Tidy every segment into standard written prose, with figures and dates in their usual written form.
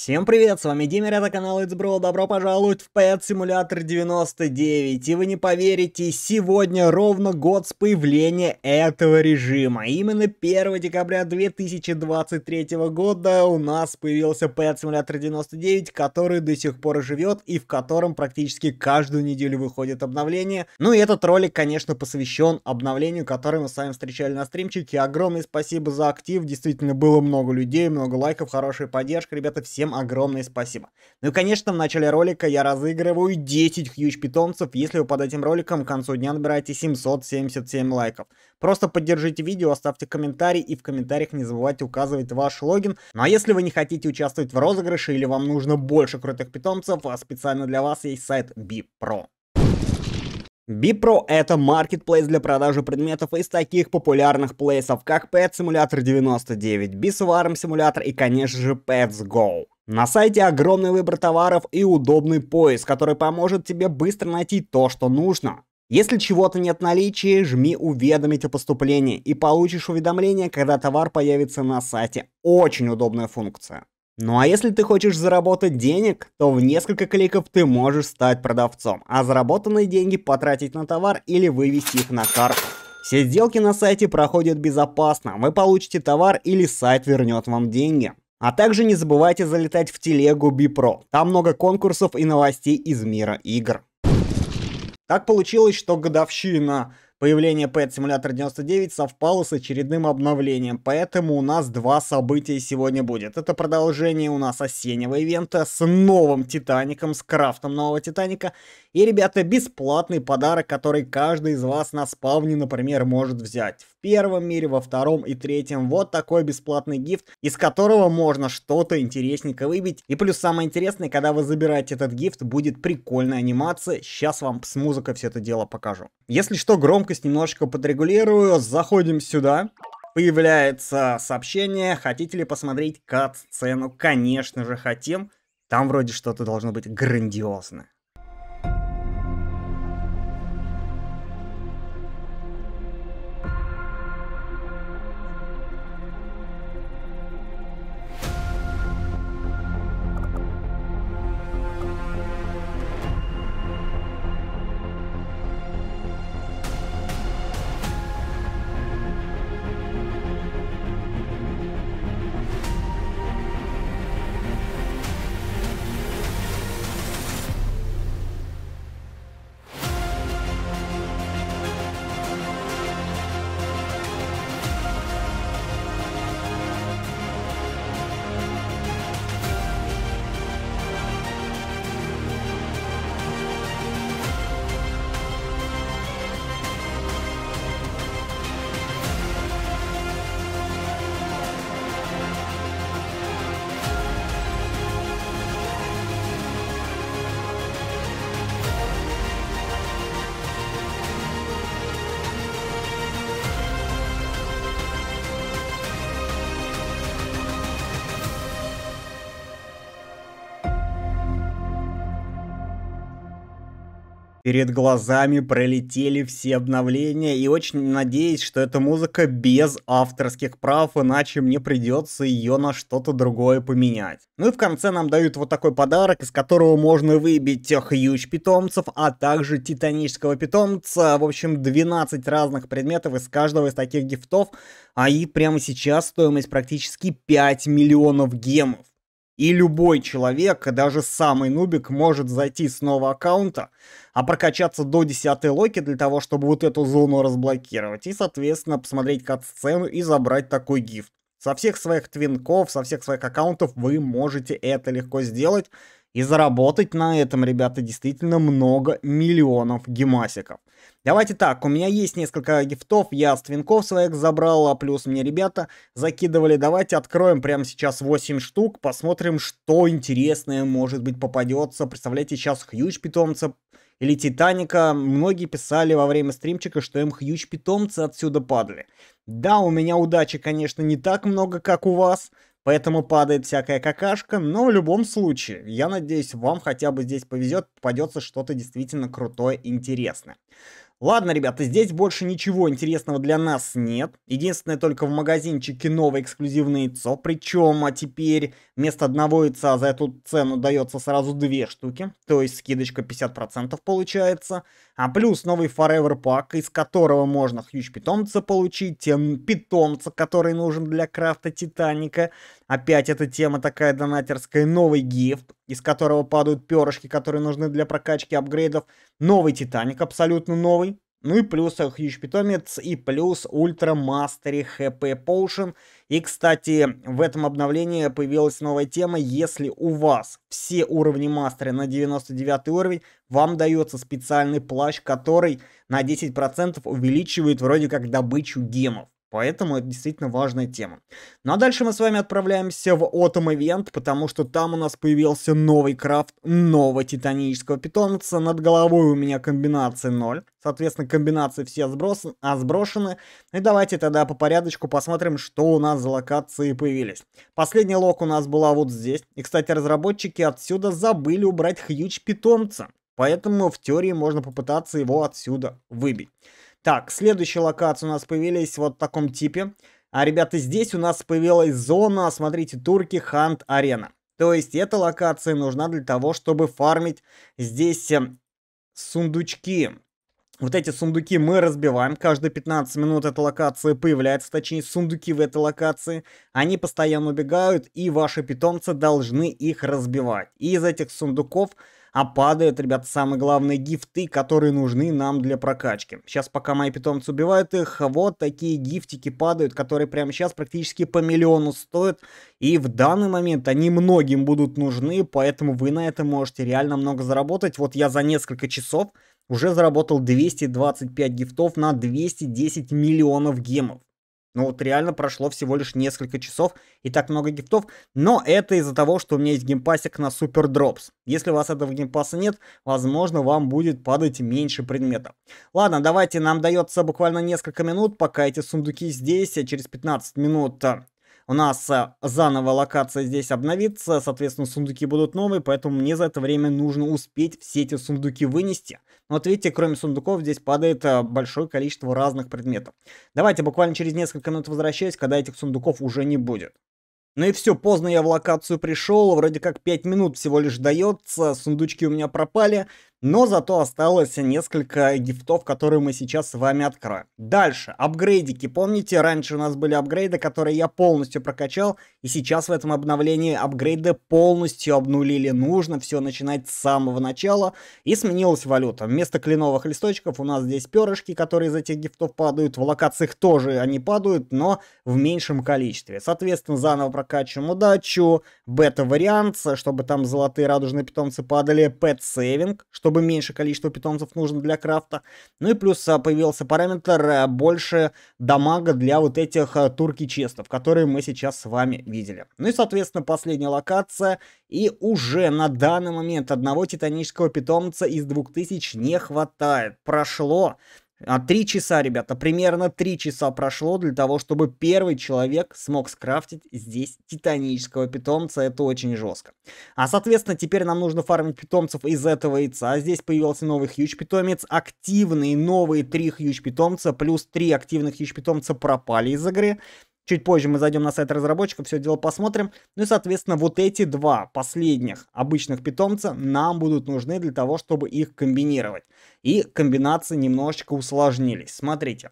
Всем привет, с вами Димир, это канал It's Bro, добро пожаловать в Pet Simulator 99. И вы не поверите, сегодня ровно год с появления этого режима. Именно 1 декабря 2023 года у нас появился Pet Simulator 99, который до сих пор живет и в котором практически каждую неделю выходит обновление. Ну и этот ролик, конечно, посвящен обновлению, которое мы с вами встречали на стримчике. Огромное спасибо за актив, действительно было много людей, много лайков, хорошая поддержка, ребята, все. Всем огромное спасибо. Ну и конечно, в начале ролика я разыгрываю 10 хьюч питомцев. Если вы под этим роликом к концу дня набираете 777 лайков. Просто поддержите видео, оставьте комментарий и в комментариях не забывайте указывать ваш логин. Ну а если вы не хотите участвовать в розыгрыше или вам нужно больше крутых питомцев, а специально для вас есть сайт BeePro. BeePro — это маркетплейс для продажи предметов из таких популярных плейсов, как Pet Simulator 99, Bee Swarm Simulator и, конечно же, Pets Go. На сайте огромный выбор товаров и удобный поиск, который поможет тебе быстро найти то, что нужно. Если чего-то нет в наличии, жми «Уведомить о поступлении» и получишь уведомление, когда товар появится на сайте. Очень удобная функция. Ну а если ты хочешь заработать денег, то в несколько кликов ты можешь стать продавцом, а заработанные деньги потратить на товар или вывести их на карту. Все сделки на сайте проходят безопасно, вы получите товар или сайт вернет вам деньги. А также не забывайте залетать в телегу BeePro, там много конкурсов и новостей из мира игр. Так получилось, что годовщина появление Pet Simulator 99 совпало с очередным обновлением, поэтому у нас два события сегодня будет. Это продолжение у нас осеннего ивента с новым Титаником, с крафтом нового Титаника. И, ребята, бесплатный подарок, который каждый из вас на спавне, например, может взять. В первом мире, во втором и третьем вот такой бесплатный гифт, из которого можно что-то интересненько выбить. И плюс самое интересное, когда вы забираете этот гифт, будет прикольная анимация. Сейчас вам с музыкой все это дело покажу. Если что, громко немножечко подрегулирую. Заходим сюда, появляется сообщение: хотите ли посмотреть кат-сцену? Конечно же хотим, там вроде что-то должно быть грандиозное. Перед глазами пролетели все обновления, и очень надеюсь, что эта музыка без авторских прав, иначе мне придется ее на что-то другое поменять. Ну и в конце нам дают вот такой подарок, из которого можно выбить хьюч питомцев, а также титанического питомца. В общем, 12 разных предметов из каждого из таких гифтов, а и прямо сейчас стоимость практически 5 миллионов гемов. И любой человек, даже самый нубик, может зайти с нового аккаунта, а прокачаться до 10 локи для того, чтобы вот эту зону разблокировать. И, соответственно, посмотреть кат-сцену и забрать такой гифт. Со всех своих твинков, со всех своих аккаунтов вы можете это легко сделать. И заработать на этом, ребята, действительно много миллионов гемасиков. Давайте так, у меня есть несколько гифтов, я с твинков своих забрал, а плюс мне ребята закидывали. Давайте откроем прямо сейчас 8 штук, посмотрим, что интересное может быть попадется. Представляете, сейчас хьюч питомца или Титаника. Многие писали во время стримчика, что им хьюч питомцы отсюда падали. Да, у меня удачи, конечно, не так много, как у вас. Поэтому падает всякая какашка, но в любом случае, я надеюсь, вам хотя бы здесь повезет, попадется что-то действительно крутое, интересное. Ладно, ребята, здесь больше ничего интересного для нас нет. Единственное, только в магазинчике новое эксклюзивное яйцо. Причем, а теперь вместо одного яйца за эту цену дается сразу 2 штуки. То есть скидочка 50% получается. А плюс новый Forever пак, из которого можно хьюч питомца получить. Тем питомца, который нужен для крафта Титаника. Опять эта тема такая донатерская. Новый гифт, из которого падают перышки, которые нужны для прокачки апгрейдов. Новый Титаник, абсолютно новый. Ну и плюс Хьюч Питомец, и плюс Ультра Мастери ХП Поушен. И, кстати, в этом обновлении появилась новая тема. Если у вас все уровни мастера на 99 уровень, вам дается специальный плащ, который на 10% увеличивает вроде как добычу гемов. Поэтому это действительно важная тема. Ну а дальше мы с вами отправляемся в Autumn Event, потому что там у нас появился новый крафт нового титанического питомца. Над головой у меня комбинация 0. Соответственно, комбинации все сброшены. И давайте тогда по порядочку посмотрим, что у нас за локации появились. Последняя лок у нас была вот здесь. И, кстати, разработчики отсюда забыли убрать хьюч питомца. Поэтому в теории можно попытаться его отсюда выбить. Так, следующие локации у нас появились вот в таком типе. А, ребята, здесь у нас появилась зона, смотрите, Турки Хант Арена. То есть эта локация нужна для того, чтобы фармить здесь сундучки. Вот эти сундуки мы разбиваем. Каждые 15 минут эта локация появляется, точнее сундуки в этой локации. Они постоянно убегают, и ваши питомцы должны их разбивать. И из этих сундуков... А падают, ребят, самые главные гифты, которые нужны нам для прокачки. Сейчас, пока мои питомцы убивают их, вот такие гифтики падают, которые прямо сейчас практически по миллиону стоят. И в данный момент они многим будут нужны, поэтому вы на этом можете реально много заработать. Вот я за несколько часов уже заработал 225 гифтов на 210 миллионов гемов. Ну вот реально прошло всего лишь несколько часов и так много гифтов. Но это из-за того, что у меня есть геймпасик на Супер Дропс. Если у вас этого геймпаса нет, возможно, вам будет падать меньше предметов. Ладно, давайте, нам дается буквально несколько минут, пока эти сундуки здесь. Через 15 минут у нас заново локация здесь обновится. Соответственно, сундуки будут новые, поэтому мне за это время нужно успеть все эти сундуки вынести. Вот видите, кроме сундуков здесь падает большое количество разных предметов. Давайте буквально через несколько минут возвращаюсь, когда этих сундуков уже не будет. Ну и все, поздно я в локацию пришел, вроде как 5 минут всего лишь дается, сундучки у меня пропали, но зато осталось несколько гифтов, которые мы сейчас с вами откроем. Дальше, апгрейдики, помните, раньше у нас были апгрейды, которые я полностью прокачал, и сейчас в этом обновлении апгрейды полностью обнулили, нужно все начинать с самого начала, и сменилась валюта. Вместо кленовых листочков у нас здесь перышки, которые из этих гифтов падают, в локациях тоже они падают, но в меньшем количестве. Соответственно, заново прокачиваем удачу, бета-вариант, чтобы там золотые радужные питомцы падали, pet-saving, чтобы меньше количество питомцев нужно для крафта. Ну и плюс появился параметр больше дамага для вот этих турки-честов, которые мы сейчас с вами видели. Ну и, соответственно, последняя локация. И уже на данный момент одного титанического питомца из 2000 не хватает. Прошло 3 часа, ребята, примерно 3 часа прошло для того, чтобы первый человек смог скрафтить здесь титанического питомца, это очень жестко. А, соответственно, теперь нам нужно фармить питомцев из этого яйца. Здесь появился новый хьюч питомец, активные новые 3 хьюч питомца, плюс 3 активных хьюч питомца пропали из игры. Чуть позже мы зайдем на сайт разработчиков, все дело посмотрим. Ну и, соответственно, вот эти 2 последних обычных питомца нам будут нужны для того, чтобы их комбинировать. И комбинации немножечко усложнились. Смотрите.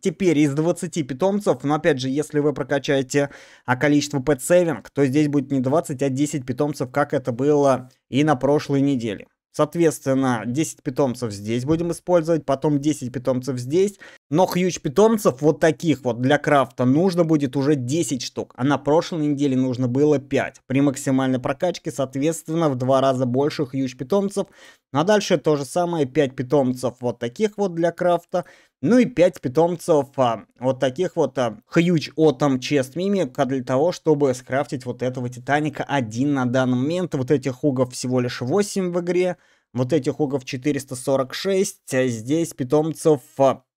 Теперь из 20 питомцев, но опять же, если вы прокачаете количество Pet Saving, то здесь будет не 20, а 10 питомцев, как это было и на прошлой неделе. Соответственно, 10 питомцев здесь будем использовать, потом 10 питомцев здесь. Но хьюч питомцев вот таких вот для крафта нужно будет уже 10 штук, а на прошлой неделе нужно было 5. При максимальной прокачке, соответственно, в 2 раза больше хьюч питомцев. А дальше то же самое, 5 питомцев вот таких вот для крафта. Ну и 5 питомцев вот таких вот хьюч отом чест мимика для того, чтобы скрафтить вот этого Титаника 1 на данный момент. Вот этих хугов всего лишь 8 в игре. вот этих угов 446, а здесь питомцев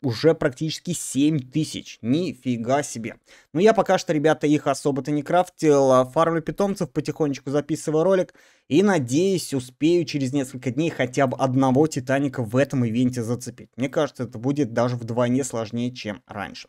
уже практически 7000. Нифига себе. Но я пока что, ребята, их особо-то не крафтил. Фармлю питомцев, потихонечку записываю ролик. И надеюсь, успею через несколько дней хотя бы одного Титаника в этом ивенте зацепить. Мне кажется, это будет даже вдвойне сложнее, чем раньше.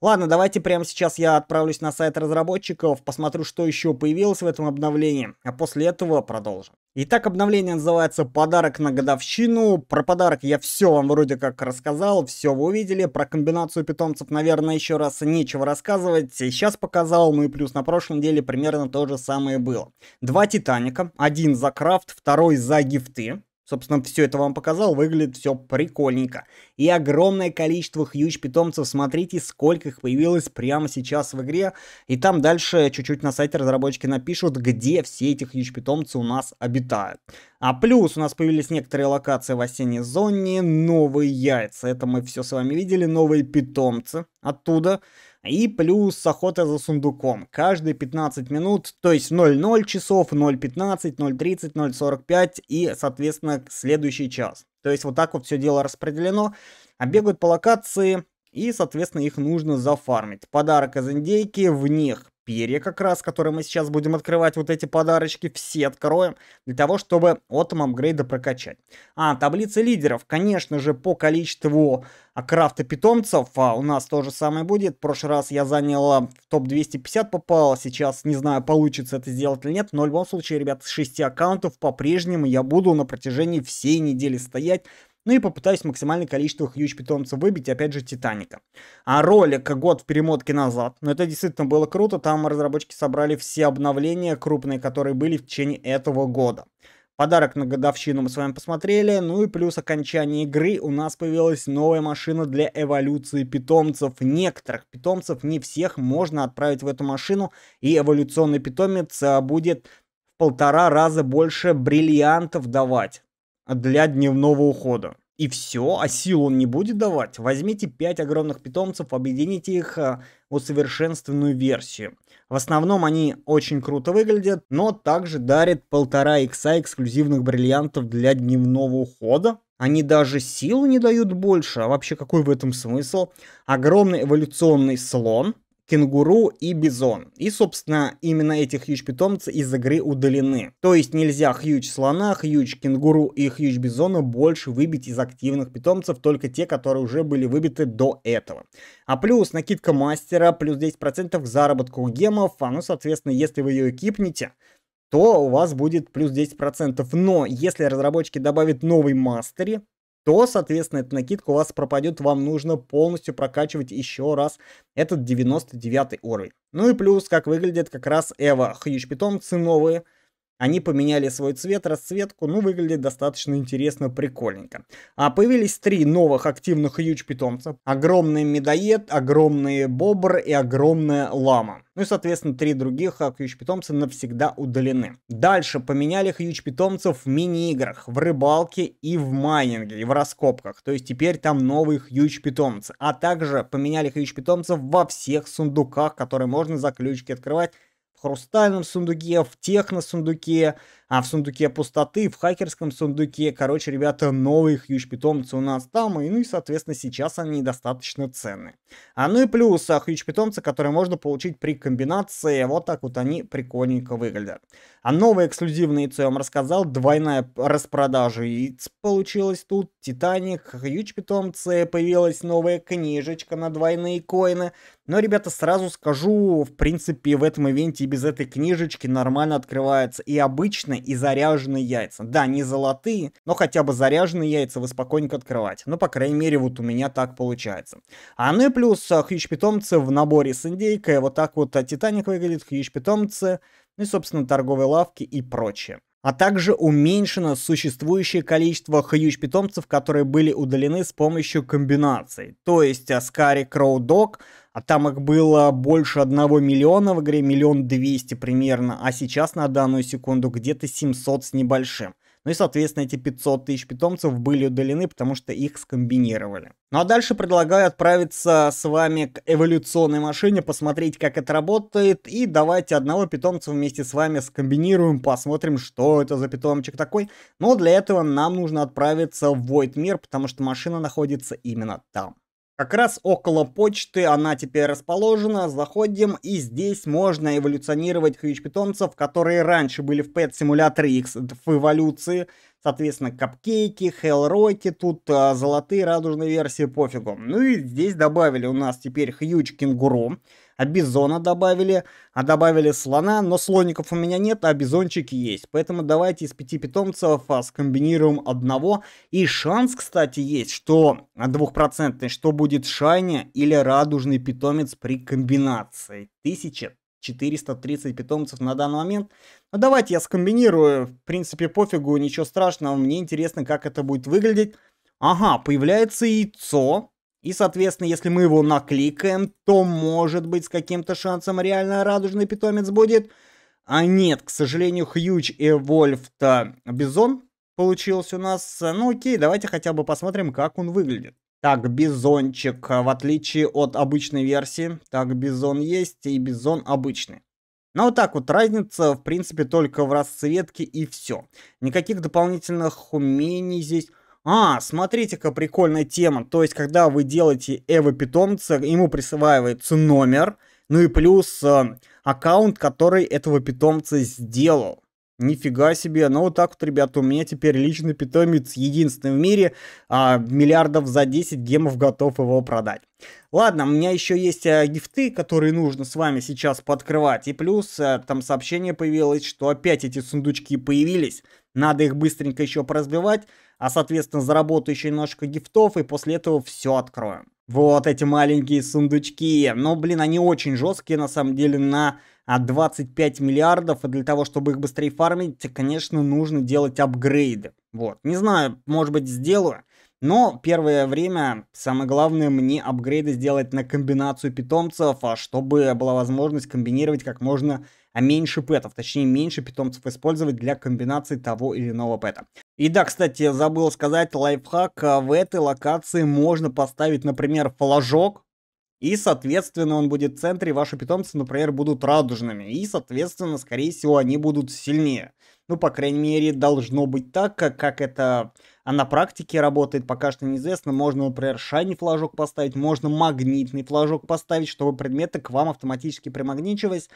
Ладно, давайте прямо сейчас я отправлюсь на сайт разработчиков, посмотрю, что еще появилось в этом обновлении, а после этого продолжим. Итак, обновление называется «Подарок на годовщину». Про подарок я все вам вроде как рассказал, все вы увидели. Про комбинацию питомцев, наверное, еще раз нечего рассказывать. Сейчас показал, ну и плюс на прошлой неделе примерно то же самое было. Два Титаника, один за крафт, второй за гифты. Собственно, все это вам показал, выглядит все прикольненько. И огромное количество хьюч питомцев, смотрите, сколько их появилось прямо сейчас в игре. И там дальше чуть-чуть на сайте разработчики напишут, где все эти хьюч питомцы у нас обитают. А плюс у нас появились некоторые локации в осенней зоне, новые яйца, это мы все с вами видели, новые питомцы оттуда. И плюс охота за сундуком. Каждые 15 минут, то есть 00 часов, 0:15, 0:30, 0:45 и, соответственно, следующий час. То есть вот так вот все дело распределено. А бегают по локации и, соответственно, их нужно зафармить. Подарок из индейки, в них перья как раз, которые мы сейчас будем открывать, вот эти подарочки, все откроем, для того, чтобы отом апгрейда прокачать. А, таблица лидеров, конечно же, по количеству крафта питомцев у нас то же самое будет. В прошлый раз я занял в топ-250 попал, сейчас не знаю, получится это сделать или нет, но в любом случае, ребят, с 6 аккаунтов по-прежнему я буду на протяжении всей недели стоять. Ну и попытаюсь максимальное количество хьюч питомцев выбить, опять же, Титаника. А ролик год в перемотке назад, но это действительно было круто, там разработчики собрали все обновления крупные, которые были в течение этого года. Подарок на годовщину мы с вами посмотрели, ну и плюс окончание игры у нас появилась новая машина для эволюции питомцев. Некоторых питомцев, не всех, можно отправить в эту машину, и эволюционный питомец будет в 1,5 раза больше бриллиантов давать для дневного ухода. И все, а сил он не будет давать. Возьмите 5 огромных питомцев, объедините их в усовершенствованную версию. В основном они очень круто выглядят, но также дарят 1,5 икса эксклюзивных бриллиантов для дневного ухода. Они даже силу не дают больше, а вообще какой в этом смысл? Огромный эволюционный слон, кенгуру и бизон. И, собственно, именно эти хьюч питомцы из игры удалены. То есть нельзя хьюч слона, хьюч кенгуру и хьюч бизона больше выбить из активных питомцев, только те, которые уже были выбиты до этого. А плюс накидка мастера, плюс 10% к заработку гемов, а ну, соответственно, если вы ее экипнете, то у вас будет плюс 10%. Но если разработчики добавят новый мастер, то, соответственно, эта накидка у вас пропадет, вам нужно полностью прокачивать еще раз этот 99 уровень. Ну и плюс, как выглядит как раз эва хьюч питомцы новые. Они поменяли свой цвет, расцветку, ну выглядит достаточно интересно, прикольненько. А появились 3 новых активных хьюч питомца. Огромный медоед, огромный бобр и огромная лама. Ну и соответственно 3 других хьюч питомца навсегда удалены. Дальше поменяли хьюч питомцев в мини-играх, в рыбалке и в майнинге, и в раскопках. То есть теперь там новые хьюч питомцы. А также поменяли хьюч питомцев во всех сундуках, которые можно за ключики открывать. В хрустальном сундуке, в техно-сундуке, а в сундуке пустоты, в хакерском сундуке. Короче, ребята, новые хьюч питомцы у нас там, и, ну и, соответственно, сейчас они достаточно ценны. А ну и плюс хьюч питомцы, которые можно получить при комбинации, вот так вот они прикольненько выглядят. А новые эксклюзивные яйца я вам рассказал, двойная распродажа яиц получилась тут, Титаник, хьюч питомцы, появилась новая книжечка на двойные коины. Но, ребята, сразу скажу, в принципе, в этом ивенте без этой книжечки нормально открываются и обычные, и заряженные яйца. Да, не золотые, но хотя бы заряженные яйца вы спокойненько открываете. Ну, по крайней мере, вот у меня так получается. А ну и плюс хьюч питомцы в наборе с индейкой. Вот так вот Титаник выглядит, хьюч питомцы, ну и, собственно, торговые лавки и прочее. А также уменьшено существующее количество хьюч питомцев, которые были удалены с помощью комбинаций. То есть Аскари, Кроу, Дог, а там их было больше 1 миллиона в игре, 1 200 000 примерно, а сейчас на данную секунду где-то 700 с небольшим. Ну и, соответственно, эти 500 тысяч питомцев были удалены, потому что их скомбинировали. Ну а дальше предлагаю отправиться с вами к эволюционной машине, посмотреть, как это работает. И давайте одного питомца вместе с вами скомбинируем, посмотрим, что это за питомчик такой. Но для этого нам нужно отправиться в Void мир, потому что машина находится именно там. Как раз около почты она теперь расположена, заходим, и здесь можно эволюционировать хьюч-питомцев, которые раньше были в Pet Simulator X в эволюции, соответственно, капкейки, хелл-роки, тут золотые, радужные версии, пофигу. Ну и здесь добавили у нас теперь хьюч-кенгуру, а бизона добавили, а добавили слона, но слоников у меня нет, а бизончики есть. Поэтому давайте из 5 питомцев скомбинируем одного. И шанс, кстати, есть, что 2%, что будет шайня или радужный питомец при комбинации. 1430 питомцев на данный момент. Но давайте я скомбинирую, в принципе, пофигу, ничего страшного. Мне интересно, как это будет выглядеть. Ага, появляется яйцо. И, соответственно, если мы его накликаем, то, может быть, с каким-то шансом реально радужный питомец будет. А нет, к сожалению, Huge Evolved Бизон получился у нас. Ну окей, давайте хотя бы посмотрим, как он выглядит. Так, бизончик, в отличие от обычной версии. Так, бизон есть и бизон обычный. Ну вот так вот, разница, в принципе, только в расцветке и все. Никаких дополнительных умений здесь... А, смотрите-ка, прикольная тема. То есть, когда вы делаете эво-питомца, ему присваивается номер, ну и плюс аккаунт, который этого питомца сделал. Нифига себе, ну вот так вот, ребята, у меня теперь личный питомец единственный в мире, миллиардов за 10 гемов готов его продать. Ладно, у меня еще есть гифты, которые нужно с вами сейчас пооткрывать, и плюс там сообщение появилось, что опять эти сундучки появились, надо их быстренько еще поразбивать, а соответственно заработаю еще немножко гифтов, и после этого все откроем. Вот эти маленькие сундучки, но, блин, они очень жесткие на самом деле на 25 миллиардов, и для того, чтобы их быстрее фармить, конечно, нужно делать апгрейды. Вот, не знаю, может быть, сделаю, но первое время самое главное мне апгрейды сделать на комбинацию питомцев, а чтобы была возможность комбинировать как можно меньше пэтов, точнее, меньше питомцев использовать для комбинации того или иного пэта. И да, кстати, забыл сказать лайфхак, в этой локации можно поставить, например, флажок, и, соответственно, он будет в центре, и ваши питомцы, например, будут радужными. И, соответственно, скорее всего, они будут сильнее. Ну, по крайней мере, должно быть так, как это на практике работает, пока что неизвестно. Можно, например, шайный флажок поставить, можно магнитный флажок поставить, чтобы предметы к вам автоматически примагничивались,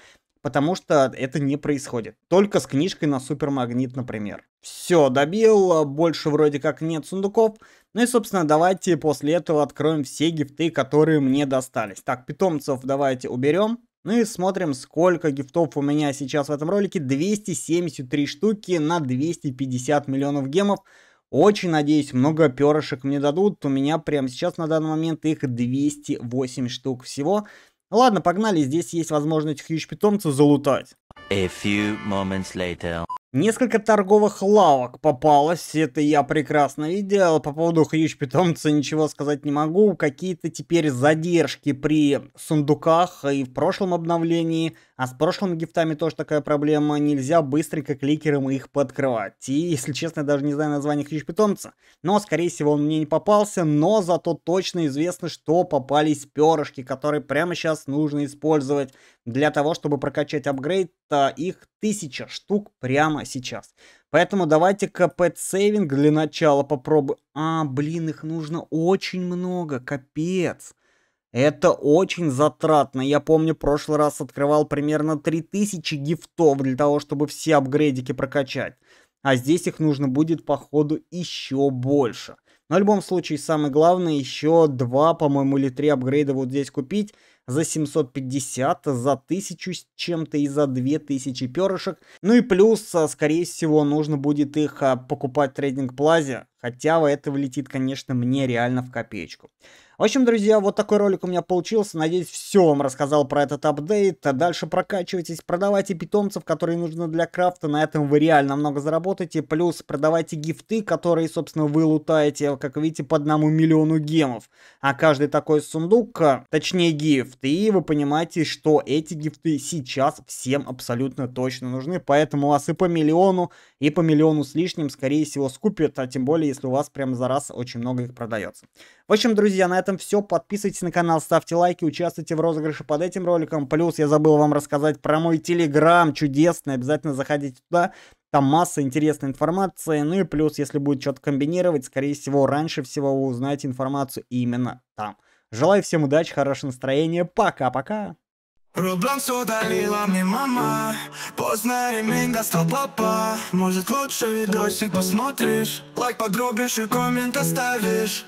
потому что это не происходит. Только с книжкой на супермагнит, например. Все, добил, больше вроде как нет сундуков. Ну и, собственно, давайте после этого откроем все гифты, которые мне достались. Так, питомцев давайте уберем. Ну и смотрим, сколько гифтов у меня сейчас в этом ролике. 273 штуки на 250 миллионов гемов. Очень надеюсь, много перышек мне дадут. У меня прямо сейчас на данный момент их 208 штук всего. Ладно, погнали, здесь есть возможность хьюч-питомцев залутать. A few moments later. Несколько торговых лавок попалось, это я прекрасно видел. По поводу хьюч-питомца ничего сказать не могу. Какие-то теперь задержки при сундуках и в прошлом обновлении. А с прошлыми гифтами тоже такая проблема. Нельзя быстренько кликером их подкрывать. И, если честно, я даже не знаю название хьюч-питомца. Но, скорее всего, он мне не попался. Но зато точно известно, что попались перышки, которые прямо сейчас нужно использовать. Для того, чтобы прокачать апгрейд, их 1000 штук прямо сейчас. Поэтому давайте-ка пэт-сейвинг для начала попробуем. А, блин, их нужно очень много, капец. Это очень затратно. Я помню, в прошлый раз открывал примерно 3000 гифтов для того, чтобы все апгрейдики прокачать. А здесь их нужно будет, походу, еще больше. Но в любом случае, самое главное, еще 2, по-моему, или 3 апгрейда вот здесь купить. За 750, за 1000 с чем-то и за 2000 перышек. Ну и плюс, скорее всего, нужно будет их покупать в трейдинг плазе. Хотя этого летит, конечно, мне реально в копеечку. В общем, друзья, вот такой ролик у меня получился. Надеюсь, все вам рассказал про этот апдейт. Дальше прокачивайтесь, продавайте питомцев, которые нужны для крафта. На этом вы реально много заработаете. Плюс продавайте гифты, которые, собственно, вы лутаете, как видите, по 1 миллиону гемов. А каждый такой сундук, точнее гифт. И вы понимаете, что эти гифты сейчас всем абсолютно точно нужны. Поэтому вас и по 1 миллиону, и по 1 миллиону с лишним, скорее всего, скупят. А тем более, если у вас прям за раз очень много их продается. В общем, друзья, на этом все. Подписывайтесь на канал, ставьте лайки, участвуйте в розыгрыше под этим роликом. Плюс я забыл вам рассказать про мой Telegram чудесный. Обязательно заходите туда. Там масса интересной информации. Ну и плюс, если будет что-то комбинировать, скорее всего, раньше всего вы узнаете информацию именно там. Желаю всем удачи, хорошего настроения. Пока-пока. Роблокс удалила мне мама, поздно ремень достал папа. Может, лучше видосик посмотришь, лайк подрубишь и коммент оставишь.